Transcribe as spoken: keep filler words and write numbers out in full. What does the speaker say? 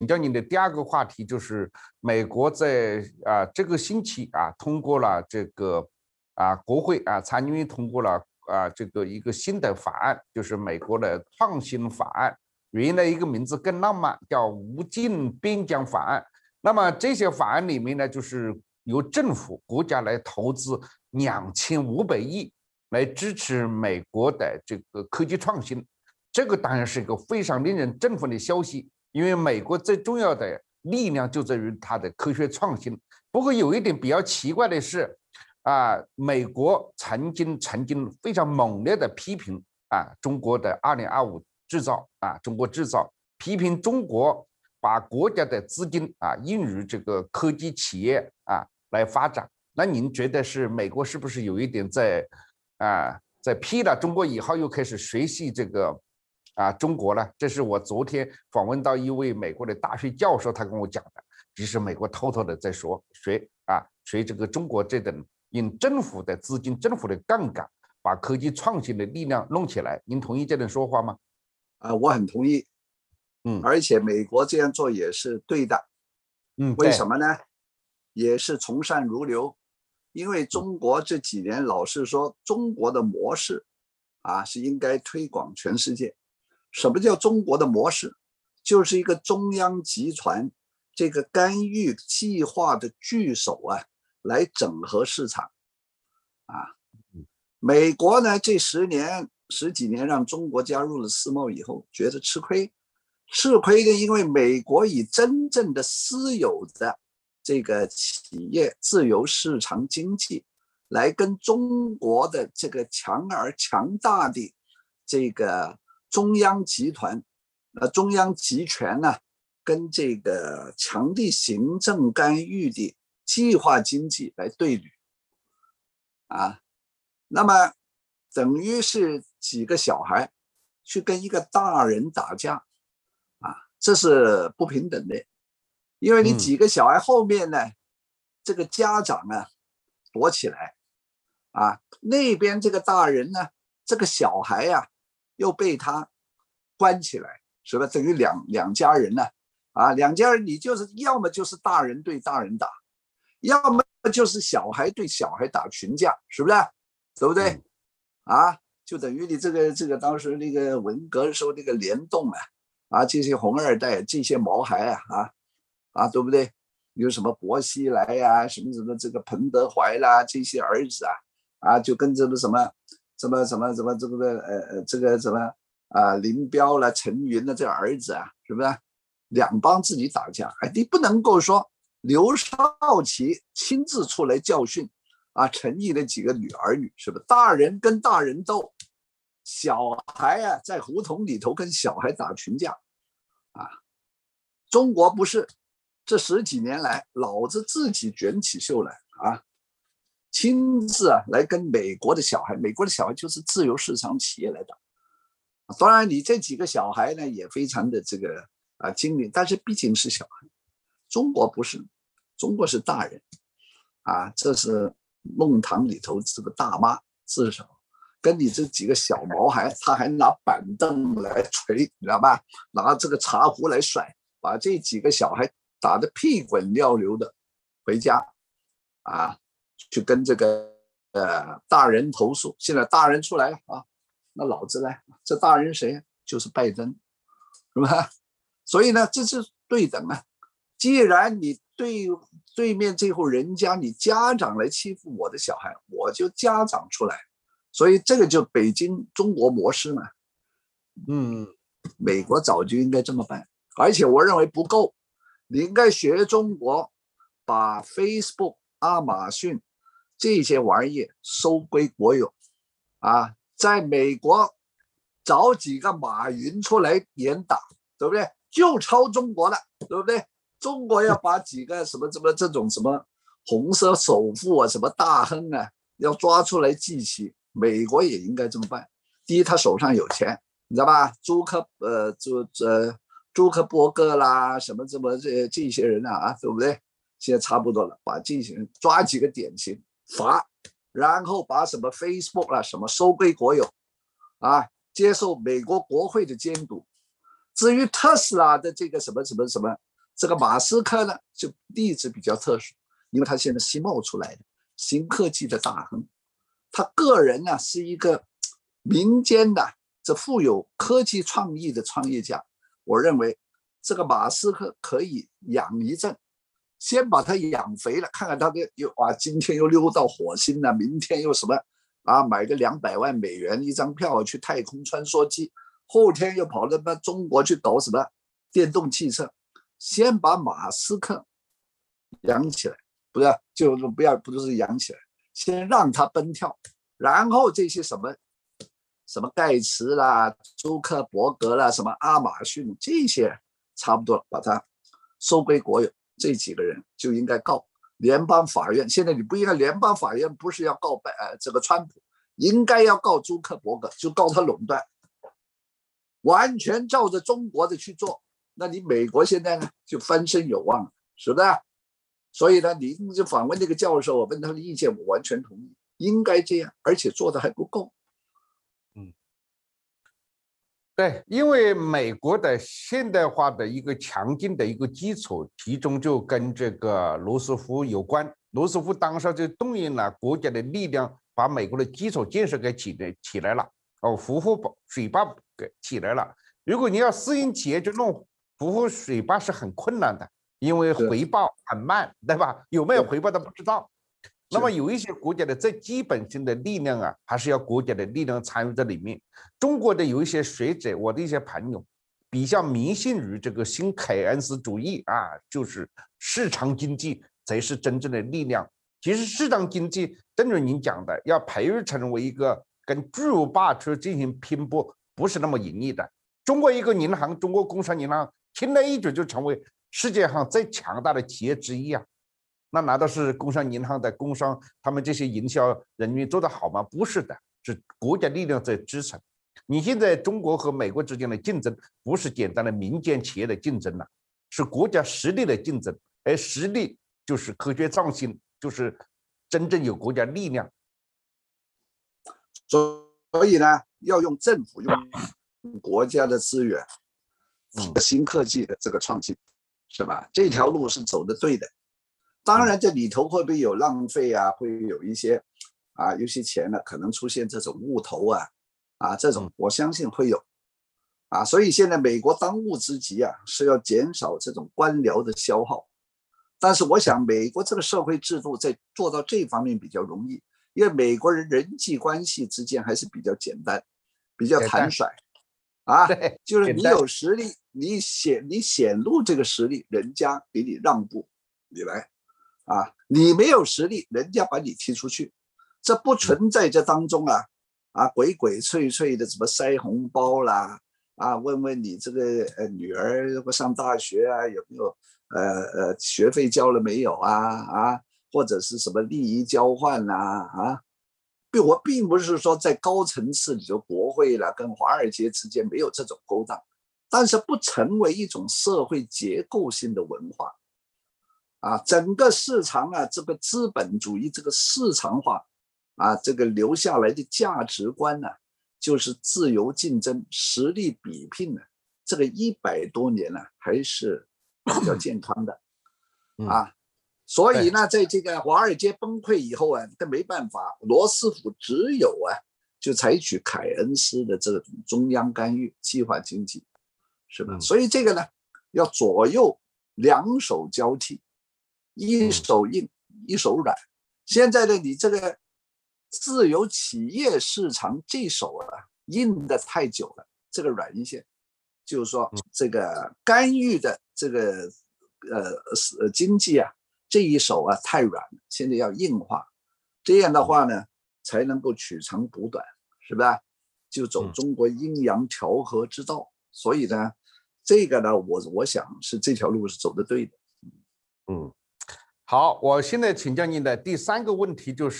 请教你的第二个话题就是美国在啊这个星期啊通过了这个啊国会啊参议院通过了啊这个一个新的法案，就是美国的创新法案，原来一个名字更浪漫，叫无尽边疆法案。那么这些法案里面呢，就是由政府国家来投资两千五百亿来支持美国的这个科技创新，这个当然是一个非常令人振奋的消息。因为美国最重要的力量就在于它的科学创新。不过有一点比较奇怪的是，啊，美国曾经曾经非常猛烈的批评啊中国的二零二五制造啊中国制造，批评中国把国家的资金啊用于这个科技企业啊来发展。那您觉得是美国是不是有一点在啊在批了中国以后又开始学习这个？啊，中国呢？这是我昨天访问到一位美国的大学教授，他跟我讲的，其实美国偷偷的在说学啊学这个中国这种用政府的资金、政府的杠杆，把科技创新的力量弄起来。您同意这种说法吗？啊，我很同意。嗯，而且美国这样做也是对的。嗯，为什么呢？也是从善如流，因为中国这几年老是说中国的模式啊是应该推广全世界。什么叫中国的模式？就是一个中央集团这个干预计划的巨手啊，来整合市场啊。美国呢这十年十几年让中国加入了世贸以后，觉得吃亏，吃亏的因为美国以真正的私有的这个企业自由市场经济来跟中国的这个强而强大的这个中央集团，呃，中央集权呢、啊，跟这个强力行政干预的计划经济来对垒，啊，那么等于是几个小孩去跟一个大人打架，啊，这是不平等的，因为你几个小孩后面呢，嗯、这个家长啊躲起来，啊，那边这个大人呢，这个小孩呀、啊。又被他关起来，是吧？等于两两家人呢、啊，啊，两家人你就是要么就是大人对大人打，要么就是小孩对小孩打群架，是不是？对不对？嗯、啊，就等于你这个这个当时那个文革的时候那个联动啊，啊，这些红二代这些毛孩啊，啊啊，对不对？有什么薄熙来呀、啊，什么什么这个彭德怀啦，这些儿子啊，啊，就跟这个什么。什么什么什么这个呃这个什么啊、呃、林彪了陈云的这个儿子啊，是不是两帮自己打架？哎，你不能够说刘少奇亲自出来教训啊陈毅的几个女儿女，是不是？大人跟大人斗，小孩啊在胡同里头跟小孩打群架啊。中国不是这十几年来老子自己卷起袖来啊。亲自啊来跟美国的小孩，美国的小孩就是自由市场企业来打。当然你这几个小孩呢也非常的这个啊精明，但是毕竟是小孩。中国不是，中国是大人啊，这是弄堂里头这个大妈，至少跟你这几个小毛孩，他还拿板凳来捶，你知道吧？拿这个茶壶来甩，把这几个小孩打得屁滚尿流的回家啊。去跟这个呃大人投诉，现在大人出来了啊，那老子来，这大人谁？就是拜登，是吧？所以呢，这是对等啊。既然你对对面这户人家，你家长来欺负我的小孩，我就家长出来。所以这个就北京中国模式嘛。嗯，美国早就应该这么办，而且我认为不够，你应该学中国，把 Facebook。亚马逊这些玩意收归国有啊，在美国找几个马云出来严打，对不对？就抄中国的，对不对？中国要把几个什么什么这种什么红色首富啊，什么大亨啊，要抓出来记起。美国也应该这么办。第一，他手上有钱，你知道吧？朱克呃朱呃朱克伯格啦，什么什么这这些人啊，对不对？现在差不多了，把这些人抓几个典型罚，然后把什么 Facebook 啦、啊、什么收归国有，啊，接受美国国会的监督。至于特斯拉的这个什么什么什么这个马斯克呢，就例子比较特殊，因为他现在新冒出来的新科技的大亨，他个人呢是一个民间的这富有科技创意的创业家。我认为这个马斯克可以养一阵，先把他养肥了，看看他的又啊，今天又溜到火星了，明天又什么啊，买个两百万美元一张票去太空穿梭机，后天又跑到中国去搞什么电动汽车，先把马斯克养起来，不是就不要不就是养起来，先让他奔跳，然后这些什么什么盖茨啦、朱克伯格啦、什么阿马逊这些差不多了，把他收归国有。这几个人就应该告联邦法院，现在你不应该，联邦法院不是要告拜、呃、这个川普，应该要告朱克伯格，就告他垄断，完全照着中国的去做，那你美国现在呢就翻身有望了，是的。所以呢，你就访问那个教授，我问他的意见，我完全同意，应该这样，而且做的还不够。对，因为美国的现代化的一个强劲的一个基础，其中就跟这个罗斯福有关。罗斯福当时就动用了国家的力量，把美国的基础建设给起来起来了，哦，福湖水坝给起来了。如果你要私营企业去弄福湖水坝是很困难的，因为回报很慢，对吧？有没有回报都不知道。那么有一些国家的最基本性的力量啊，还是要国家的力量参与在里面。中国的有一些学者，我的一些朋友，比较迷信于这个新凯恩斯主义啊，就是市场经济才是真正的力量。其实市场经济，正如您讲的，要培育成为一个跟巨无霸去进行拼搏，不是那么容易的。中国一个银行，中国工商银行，轻而易举就成为世界上最强大的企业之一啊。那难道是工商银行的工商他们这些营销人员做得好吗？不是的，是国家力量在支撑。你现在中国和美国之间的竞争，不是简单的民间企业的竞争了、啊，是国家实力的竞争。而实力就是科学创新，就是真正有国家力量。所以呢，要用政府用国家的资源，新科技的这个创新，是吧？这条路是走得对的。当然这里头会不会有浪费啊，会有一些啊，有些钱呢、啊、可能出现这种误投啊啊这种我相信会有啊。所以现在美国当务之急啊，是要减少这种官僚的消耗。但是我想美国这个社会制度在做到这方面比较容易，因为美国人人际关系之间还是比较简单，比较坦率啊，就是你有实力，你显你显露这个实力，人家给你让步，你来啊，你没有实力，人家把你踢出去，这不存在这当中啊啊鬼鬼祟祟的什么塞红包啦啊，问问你这个呃女儿如果上大学啊有没有呃呃学费交了没有啊啊，或者是什么利益交换啦啊。啊我并不是说在高层次里头国会啦跟华尔街之间没有这种勾当，但是不成为一种社会结构性的文化。啊，整个市场啊，这个资本主义这个市场化啊，这个留下来的价值观呢、啊，就是自由竞争、实力比拼呢、啊，这个一百多年呢、啊、还是比较健康的啊、嗯。所以呢，在这个华尔街崩溃以后啊，这没办法，罗斯福只有啊，就采取凯恩斯的这种中央干预、计划经济，是吧？嗯、所以这个呢，要左右两手交替。一手硬一手软，现在的你这个自由企业市场这手啊硬的太久了，这个软一些，就是说这个干预的这个呃经济啊这一手啊太软了，现在要硬化，这样的话呢才能够取长补短，是吧？就走中国阴阳调和之道。所以呢，这个呢我我想是这条路是走得对的。嗯。好，我现在请教您的第三个问题就是